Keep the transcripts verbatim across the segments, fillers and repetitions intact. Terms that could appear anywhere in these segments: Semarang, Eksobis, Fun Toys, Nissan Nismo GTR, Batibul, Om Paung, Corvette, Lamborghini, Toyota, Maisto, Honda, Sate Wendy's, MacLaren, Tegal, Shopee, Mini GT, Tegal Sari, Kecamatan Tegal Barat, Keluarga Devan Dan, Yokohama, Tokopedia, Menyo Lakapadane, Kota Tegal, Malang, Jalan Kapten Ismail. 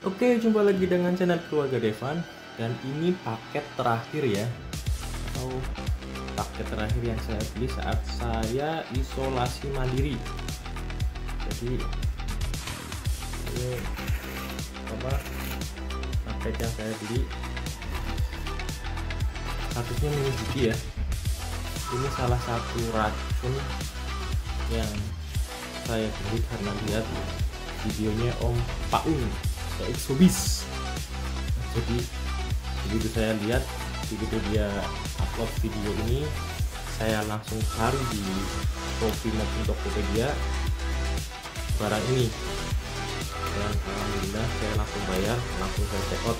Oke, jumpa lagi dengan channel Keluarga Devan. Dan ini paket terakhir ya, atau paket terakhir yang saya beli saat saya isolasi mandiri. Jadi ini apa paket yang saya beli, statusnya Mini G T ya. Ini salah satu racun yang saya beli karena lihat videonya Om Paung Eksobis. Jadi begitu saya lihat, begitu dia upload video ini, saya langsung cari di Shopee maupun Tokopedia barang ini, dan alhamdulillah saya langsung bayar, langsung saya check out.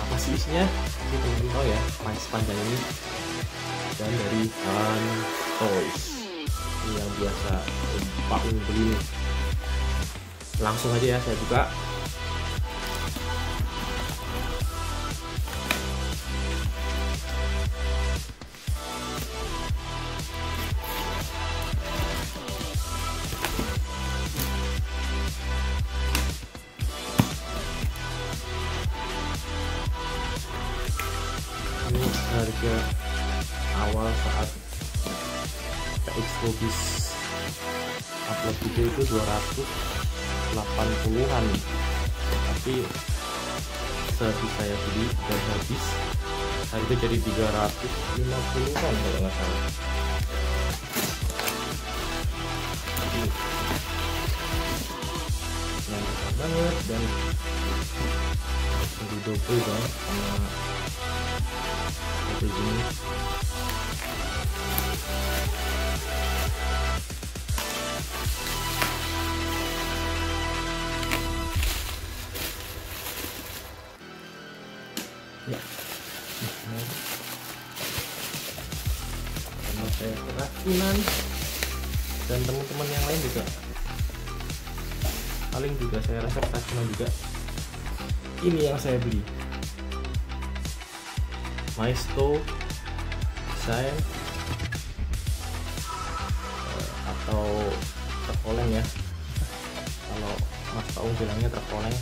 Apa sih isinya? Ini teman-teman tahu ya, panjang panjang ini, dan dari Fun Toys ini yang biasa Pak Ung beli. Langsung aja ya saya buka. Ini harga awal saat Eksobis upload video itu dua ratus delapan puluhan, tapi setelah saya beli dan habis harga jadi tiga ratus lima puluhan kalau nggak salah. Mantap banget dan jadi double dong sama seperti ini. Ya, karena saya keracunan dan teman-teman yang lain juga, paling juga saya rasa keracunan juga. Ini yang saya beli, Maisto desain atau terkoleng ya, kalau Mas Paung bilangnya terkoleng,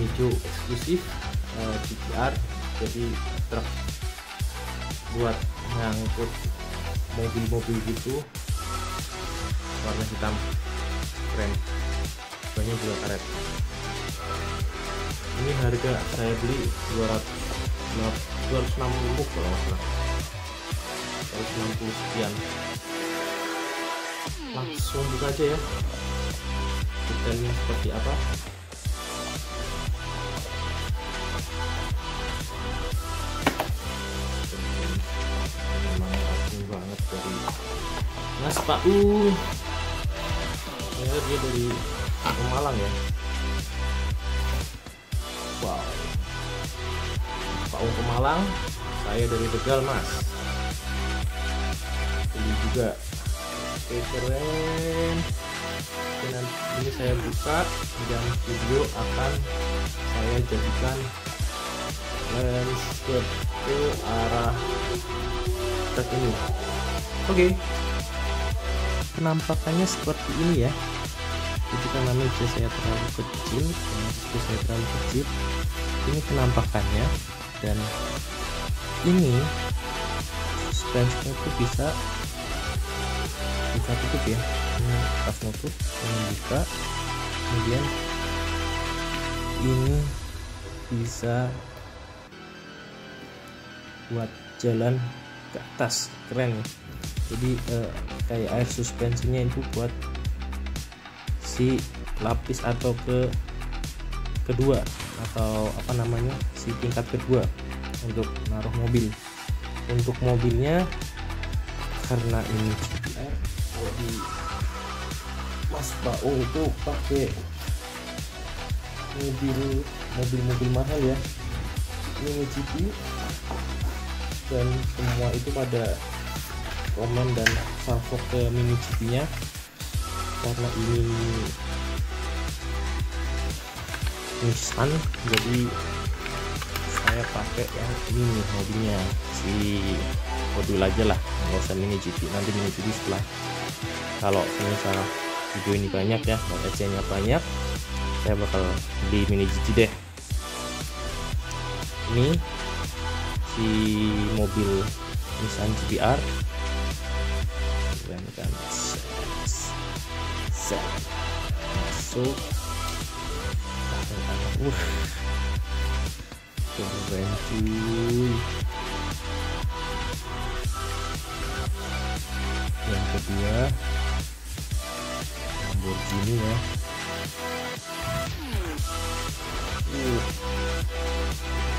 hijau eksklusif G T R, jadi truk buat ngangkut mobil-mobil gitu, warna hitam keren, banyak juga karet. Ini harga saya beli dua ratus enam puluh kalau nggak salah, dua ratus enam puluh sekian. Langsung buka aja ya, detailnya seperti apa. Mas Paung, ternyata dia dari Malang ya. Wow, Paung ke Malang, saya dari Tegal Mas. Ini juga, oke, keren. Dan ini saya buka dan video akan saya jadikan landscape ke arah truk ini. Oke. Okay. Penampakannya seperti ini ya. Itu karena meja saya terlalu kecil, meja saya terlalu kecil. Ini penampakannya, dan ini suspensinya itu bisa buka tutup ya. Ini pas nutup, ini buka, kemudian ini bisa buat jalan ke atas, keren. Jadi eh, kayak air suspensinya itu buat si lapis atau ke kedua atau apa namanya, si tingkat kedua untuk naruh mobil. Untuk mobilnya karena ini G T R, kalau di Mas Paung itu pakai mobil mobil-mobil mahal ya, ini G T, dan semua itu pada komen dan salvo ke Mini G T nya karena ini Nissan, jadi saya pakai yang ini mobilnya si modul aja lah, nggak usah Mini G T. Nanti Mini G T setelah, kalau misalnya video ini banyak ya, kalau S C nya banyak, saya bakal beli Mini G T deh. Ini si mobil Nissan G T R. Kemudian masuk. Uh. Keren cuy. Yang kedua Lamborghini ya. Uh.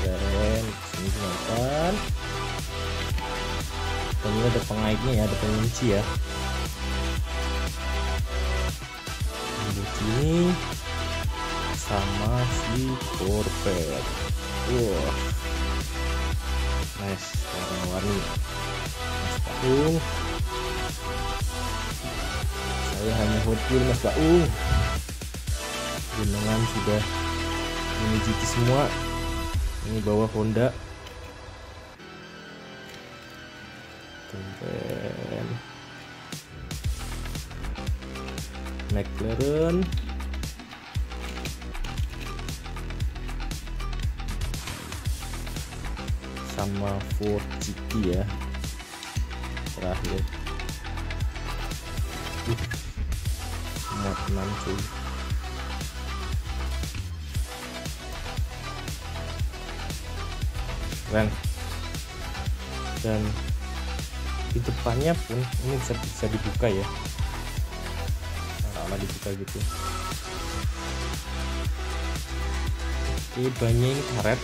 Keren. Ini kelihatan. Ini ada pengaitnya ya, ada pengunci ya. Ini sama si Corvette. Wow, nice warna-warni. Mas Paung, saya hanya hotel Mas Paung. Jenengan sudah Mini G T semua. Ini bawa Honda. Keren. MacLaren, sama Ford G T ya terakhir. Uh, semua enam cuy. Keren. Dan di depannya pun ini bisa, bisa dibuka ya, dibuka gitu. Oke, bannya ini karet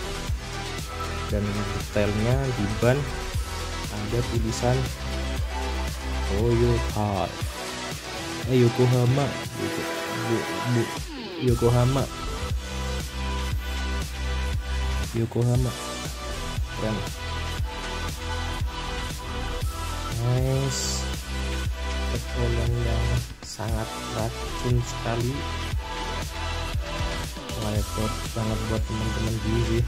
dan detailnya di ban ada tulisan Toyota, eh, Yokohama, gitu. Bu, bu, Yokohama, Yokohama, keren, nice. Petualang yang sangat racun sekali, repot banget buat teman-teman gini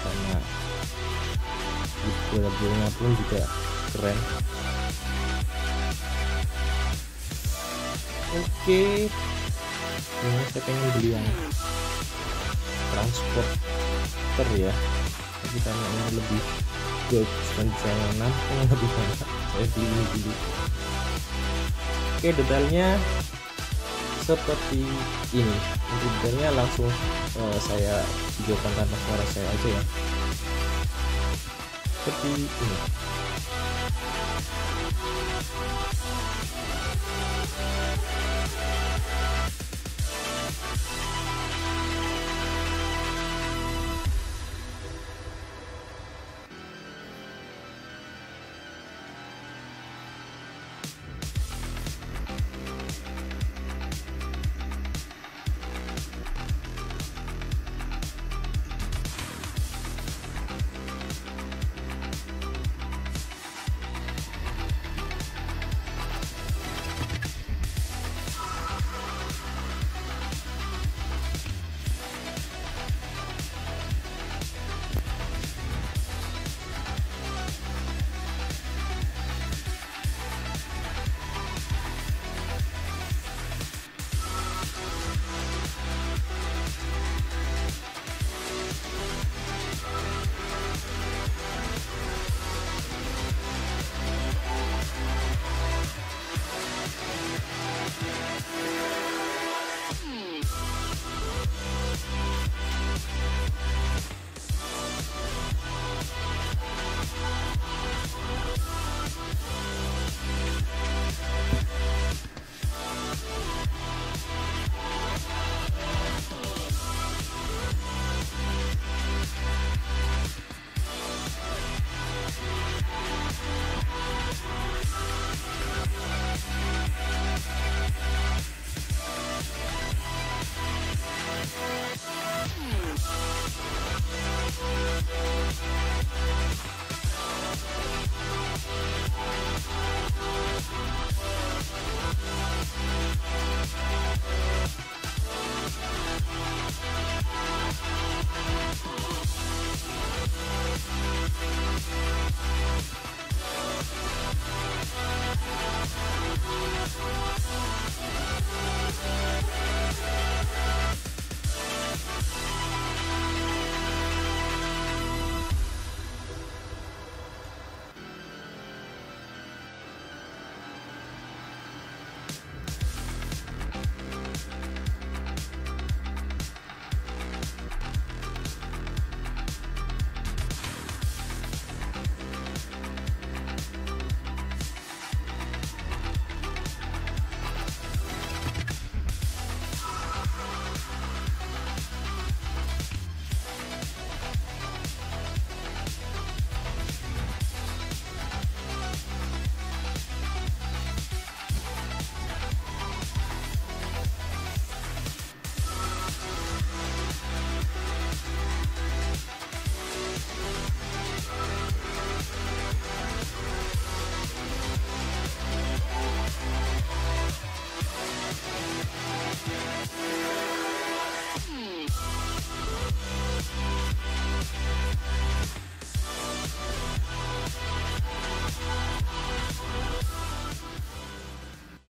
karena build-nya pun juga keren. Oke, ini saya pengen beli yang transporter ya, tapi karena ini lebih gue pengen nampung lebih banyak, saya beli ini dulu. Oke, detailnya seperti ini. Detailnya langsung uh, saya videokan tanpa suara saya aja ya, seperti ini.